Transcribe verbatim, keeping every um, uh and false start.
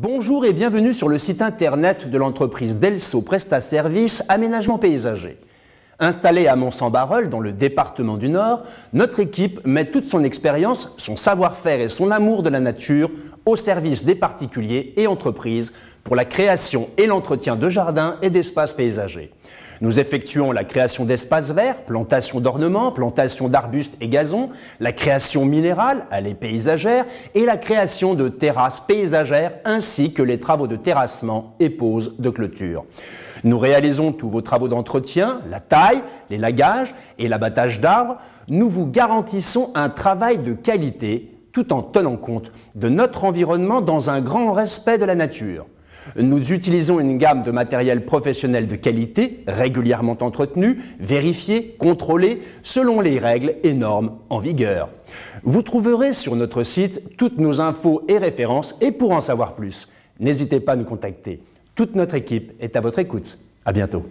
Bonjour et bienvenue sur le site internet de l'entreprise Delsaut Presta Services Aménagement Paysager. Installée à Mons-en-Baroeul, dans le département du Nord, notre équipe met toute son expérience, son savoir-faire et son amour de la nature au service des particuliers et entreprises pour la création et l'entretien de jardins et d'espaces paysagers. Nous effectuons la création d'espaces verts, plantations d'ornements, plantations d'arbustes et gazons, la création minérale, allées paysagères, et la création de terrasses paysagères ainsi que les travaux de terrassement et poses de clôture. Nous réalisons tous vos travaux d'entretien, la taille, les lagages et l'abattage d'arbres. Nous vous garantissons un travail de qualité tout en tenant compte de notre environnement dans un grand respect de la nature. Nous utilisons une gamme de matériel professionnel de qualité, régulièrement entretenu, vérifié, contrôlé, selon les règles et normes en vigueur. Vous trouverez sur notre site toutes nos infos et références, et pour en savoir plus, n'hésitez pas à nous contacter. Toute notre équipe est à votre écoute. À bientôt.